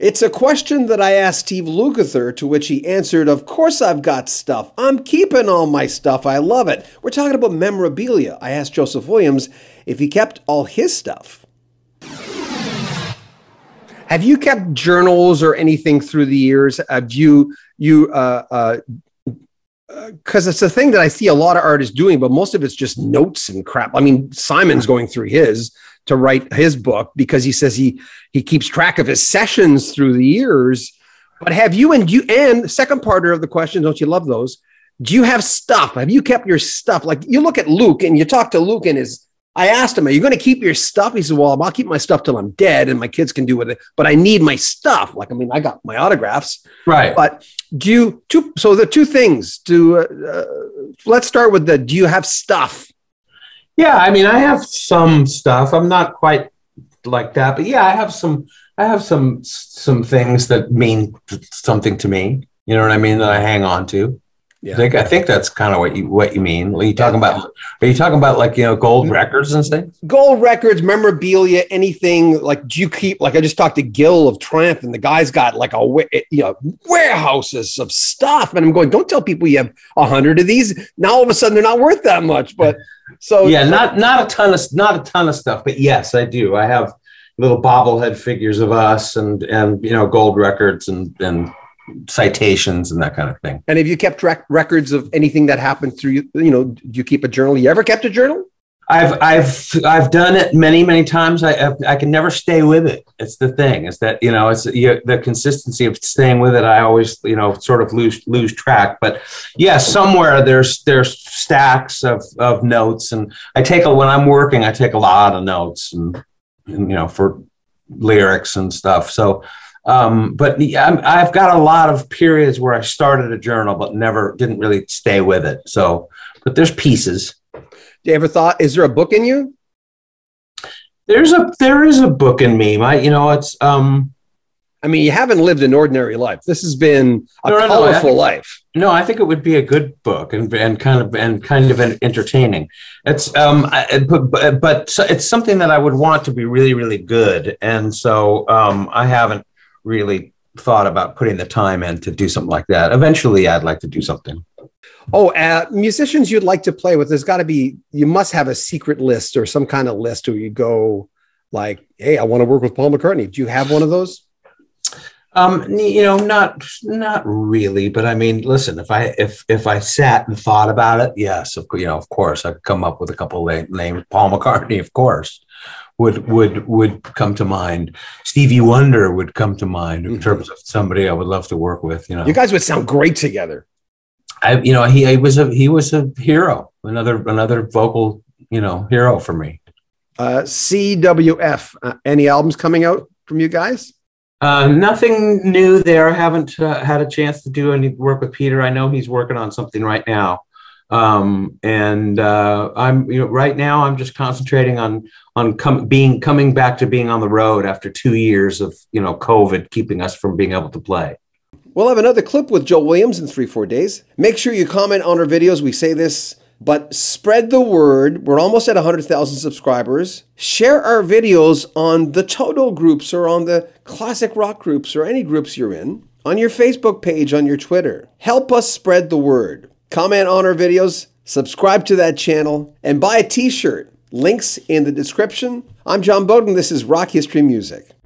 It's a question that I asked Steve Lukather, to which he answered, "Of course I've got stuff. I'm keeping all my stuff. I love it." We're talking about memorabilia. I asked Joseph Williams if he kept all his stuff. Have you kept journals or anything through the years? Have because it's a thing that I see a lot of artists doing, but most of it's just notes and crap. I mean, Simon's going through his to write his book because he says he keeps track of his sessions through the years. But have you, and the second part of the question, don't you love those? Do you have stuff? Have you kept your stuff? Like, you look at Luke and you talk to Luke and I asked him, "Are you going to keep your stuff?" He said, "Well, I'll keep my stuff till I'm dead and my kids can do with it, but I need my stuff." Like, I mean, I got my autographs. Right. But so the two things let's start with do you have stuff? Yeah. I mean, I have some stuff. I'm not quite like that, but yeah, I have some things that mean something to me. You know what I mean? That I hang on to. Yeah. I think that's kind of what you mean. Are you talking about like, you know, gold records and things? Gold records, memorabilia, anything. Like, do you keep, like, I just talked to Gil of Triumph and the guy's got like warehouses of stuff, and I'm going, don't tell people you have 100 of these. Now all of a sudden they're not worth that much. But so yeah, not a ton of stuff, but yes, I do. I have little bobblehead figures of us and you know, gold records and citations and that kind of thing. And have you kept records of anything that happened through you? You know, do you keep a journal? You ever kept a journal? I've done it many times. I can never stay with it. It's the thing. Is that, you know, the consistency of staying with it. I always, you know, sort of lose track. But yeah, somewhere there's stacks of notes, and when I'm working, I take a lot of notes and you know, for lyrics and stuff. So. But I've got a lot of periods where I started a journal, but didn't really stay with it. So, but there's pieces. Do you ever thought, is there a book in you? There is a book in me. I mean, you haven't lived an ordinary life. This has been a colorful life. No, I think it would be a good book and kind of entertaining. It's but it's something that I would want to be really good. And so I haven't really thought about putting the time in to do something like that. Eventually, I'd like to do something. Oh, musicians you'd like to play with, there's got to be, you must have a secret list or some kind of list where you go like, hey, I want to work with Paul McCartney. Do you have one of those? You know, not really, but I mean, listen, if I sat and thought about it, yes, of course I could come up with a couple of names. Paul McCartney, of course, would come to mind. Stevie Wonder would come to mind in terms of somebody I would love to work with. You know, you guys would sound great together. You know, he was a hero, another vocal, you know, hero for me. CWF, any albums coming out from you guys? Nothing new there. I haven't had a chance to do any work with Peter. I know he's working on something right now. Right now I'm just concentrating on coming back to being on the road after 2 years of, you know, COVID keeping us from being able to play. We'll have another clip with Joe Williams in 3-4 days. Make sure you comment on our videos. We say this, but spread the word. We're almost at 100,000 subscribers. Share our videos on the Toto groups or on the classic rock groups or any groups you're in, on your Facebook page, on your Twitter. Help us spread the word. Comment on our videos, subscribe to that channel, and buy a t-shirt. Links in the description. I'm John Bowden. This is Rock History Music.